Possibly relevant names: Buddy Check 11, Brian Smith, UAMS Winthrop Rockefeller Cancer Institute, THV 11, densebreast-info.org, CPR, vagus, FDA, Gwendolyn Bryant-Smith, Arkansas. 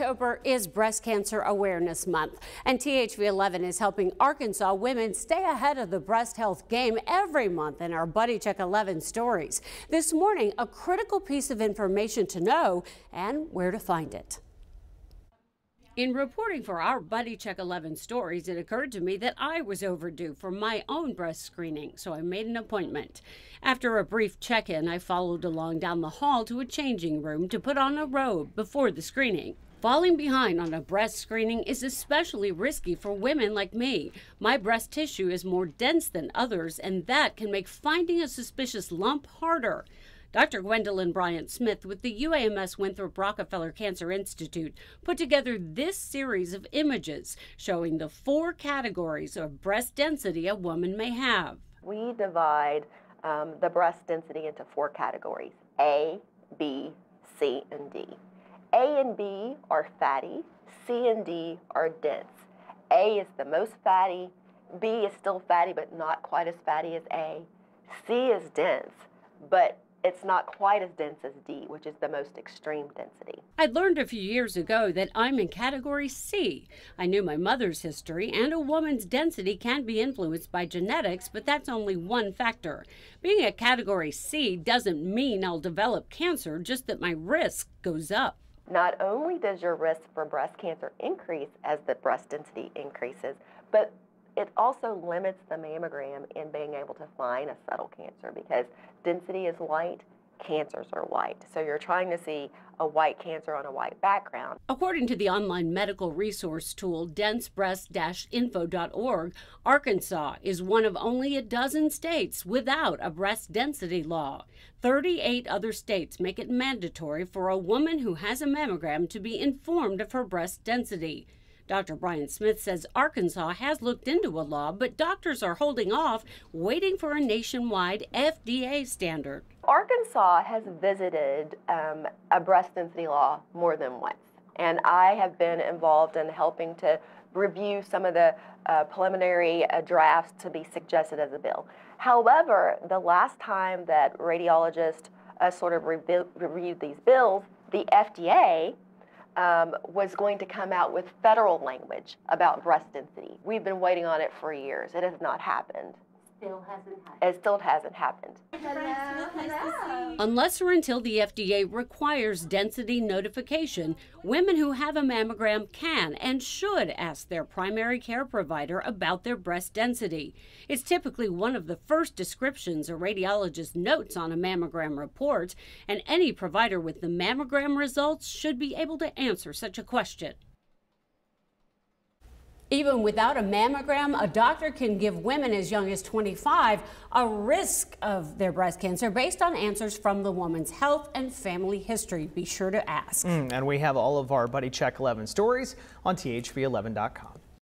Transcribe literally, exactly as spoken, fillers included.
October is Breast Cancer Awareness Month, and T H V eleven is helping Arkansas women stay ahead of the breast health game every month in our Buddy Check eleven stories. This morning, a critical piece of information to know and where to find it. In reporting for our Buddy Check eleven stories, it occurred to me that I was overdue for my own breast screening, so I made an appointment. After a brief check-in, I followed along down the hall to a changing room to put on a robe before the screening. Falling behind on a breast screening is especially risky for women like me. My breast tissue is more dense than others, and that can make finding a suspicious lump harder. Doctor Gwendolyn Bryant-Smith with the U A M S Winthrop Rockefeller Cancer Institute put together this series of images showing the four categories of breast density a woman may have. We divide um, the breast density into four categories: A, B, C, and D. A and B are fatty, C and D are dense. A is the most fatty, B is still fatty but not quite as fatty as A, C is dense but it's not quite as dense as D, which is the most extreme density. I learned a few years ago that I'm in category C. I knew my mother's history, and a woman's density can be influenced by genetics, but that's only one factor. Being a category C doesn't mean I'll develop cancer, just that my risk goes up. Not only does your risk for breast cancer increase as the breast density increases, but it also limits the mammogram in being able to find a subtle cancer, because density is white, cancers are white. So you're trying to see a white cancer on a white background. According to the online medical resource tool dense breast dash info dot org, Arkansas is one of only a dozen states without a breast density law. thirty-eight other states make it mandatory for a woman who has a mammogram to be informed of her breast density. Doctor Brian Smith says Arkansas has looked into a law, but doctors are holding off, waiting for a nationwide F D A standard. Arkansas has visited um, a breast density law more than once, and I have been involved in helping to review some of the uh, preliminary uh, drafts to be suggested as a bill. However, the last time that radiologists uh, sort of reviewed these bills, the F D A Um, was going to come out with federal language about breast density. We've been waiting on it for years. It has not happened. Still hasn't happened. It still hasn't happened. Hello. Hello. Unless or until the F D A requires density notification, women who have a mammogram can and should ask their primary care provider about their breast density. It's typically one of the first descriptions a radiologist notes on a mammogram report, and any provider with the mammogram results should be able to answer such a question. Even without a mammogram, a doctor can give women as young as twenty-five a risk of their breast cancer based on answers from the woman's health and family history. Be sure to ask. Mm, and we have all of our Buddy Check eleven stories on T H V eleven dot com.